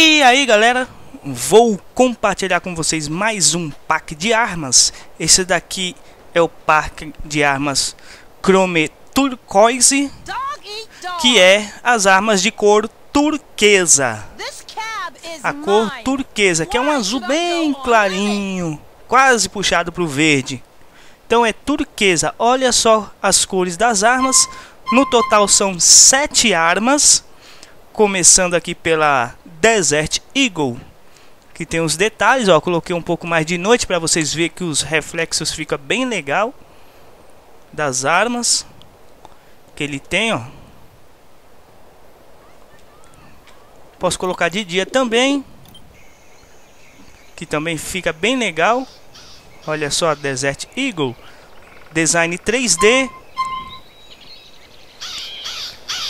E aí galera, vou compartilhar com vocês mais um pack de armas. Esse daqui é o pack de armas Chrome Turquoise, que é as armas de cor turquesa. A cor turquesa, que é um azul bem clarinho, quase puxado para o verde. Então é turquesa. Olha só as cores das armas. No total são 7 armas. Começando aqui pela Desert Eagle, que tem os detalhes. Ó, coloquei um pouco mais de noite para vocês verem que os reflexos fica bem legal das armas que ele tem, ó. Posso colocar de dia também, que também fica bem legal. Olha só a Desert Eagle. Design 3D.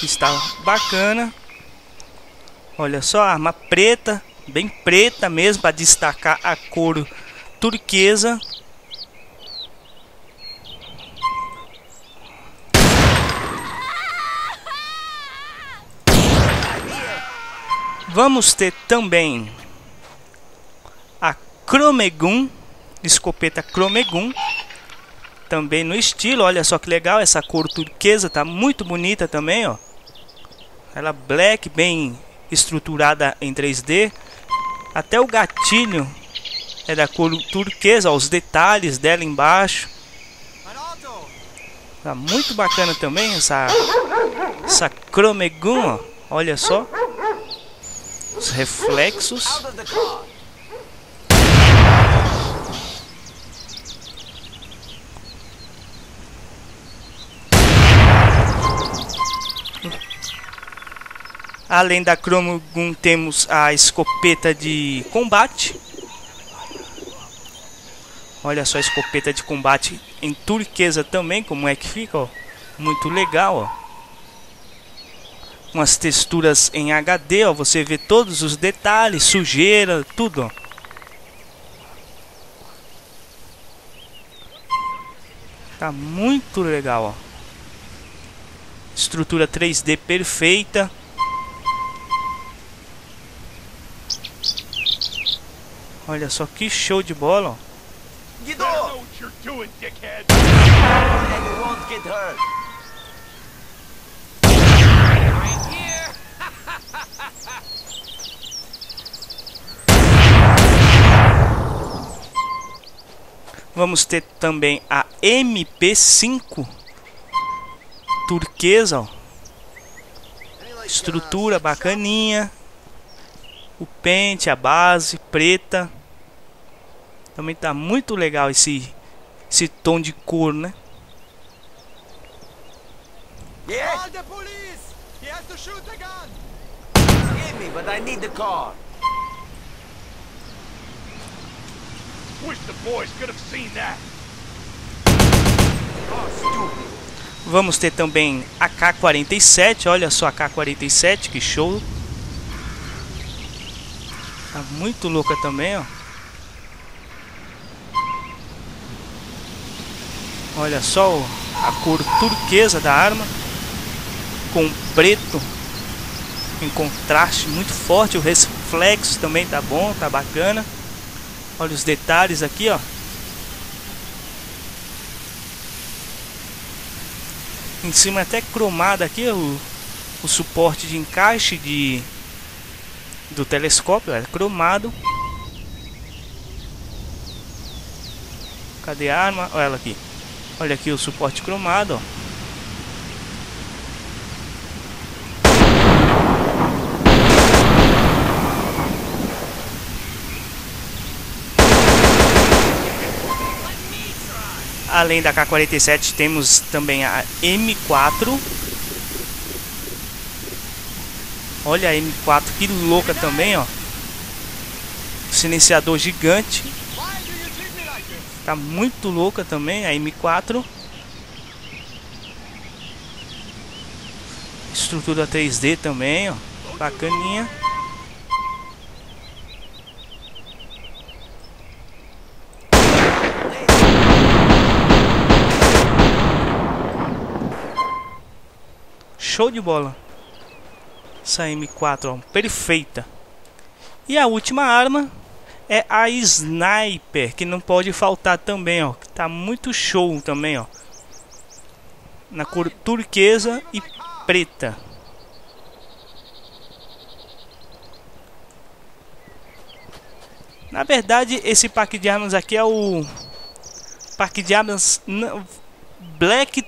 Que está bacana. Olha só a arma preta. Bem preta mesmo, para destacar a cor turquesa. Vamos ter também a Chromegun, escopeta Chromegun, também no estilo. Olha só que legal, essa cor turquesa tá muito bonita também, ó. Ela black, bem estruturada em 3D. Até o gatilho é da cor turquesa, ó, os detalhes dela embaixo. Tá muito bacana também essa Chromegun, ó. Olha só os reflexos. Além da Chromegun temos a escopeta de combate. Olha só a escopeta de combate em turquesa também, como é que fica, ó. Muito legal, ó. Umas texturas em HD, ó, você vê todos os detalhes, sujeira, tudo, ó. Tá muito legal, ó. Estrutura 3D perfeita. Olha só que show de bola, ó. Vamos ter também a MP5 turquesa, ó. Estrutura bacaninha. O pente, a base preta. Também tá muito legal esse tom de cor, né? Vamos ter também a AK-47. Olha só a AK-47, que show. Tá muito louca também, ó. Olha só a cor turquesa da arma, com preto em contraste muito forte. O reflexo também tá bom, tá bacana. Olha os detalhes aqui, ó. Em cima até cromado aqui o suporte de encaixe do telescópio, é cromado. Cadê a arma? Olha ela aqui. Olha aqui o suporte cromado, ó. Além da K-47 temos também a M4. Olha a M4, que louca também, ó. Silenciador gigante. Tá muito louca também a M4. Estrutura 3D também, ó. Bacaninha. Show de bola. Essa M4, ó, perfeita. E a última arma é a Sniper, que não pode faltar também, ó. Que tá muito show também, ó. Na cor turquesa e preta. Na verdade, esse parque de armas aqui é o parque de armas Black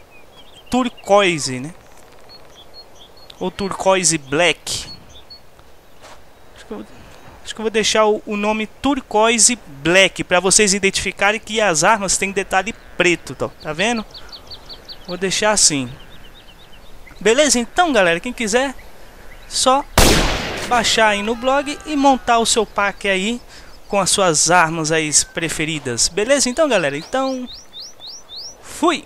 Turquoise, né? Ou Turquoise Black. Acho que eu vou deixar o nome Turquoise Black para vocês identificarem que as armas têm detalhe preto, tá vendo? Vou deixar assim. Beleza? Então, galera, quem quiser, só baixar aí no blog e montar o seu pack aí com as suas armas aí preferidas. Beleza? Então, galera, então fui!